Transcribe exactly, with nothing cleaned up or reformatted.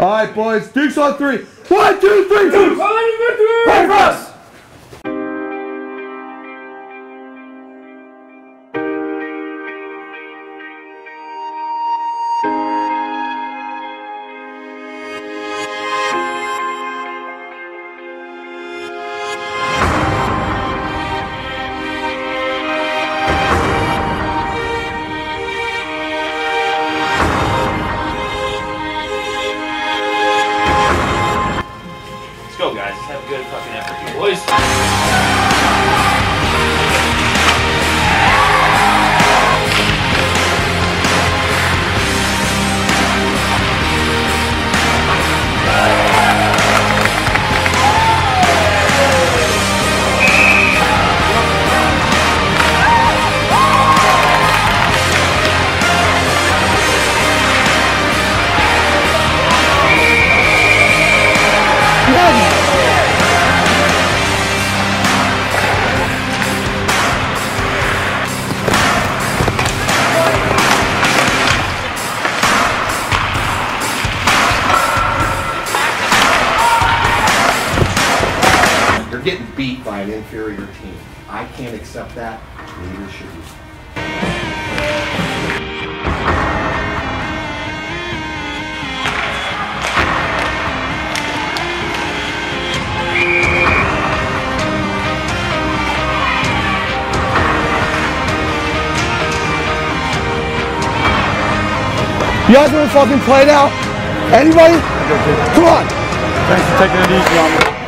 All right, boys. Dukes on three. One, two, three. Dukes. Fight for us. Go, guys. Have a good fucking effort, you boys. Getting beat by an inferior team. I can't accept that. Neither should you. You guys want to fucking play now? Anybody? Come on. Thanks for taking it easy on me.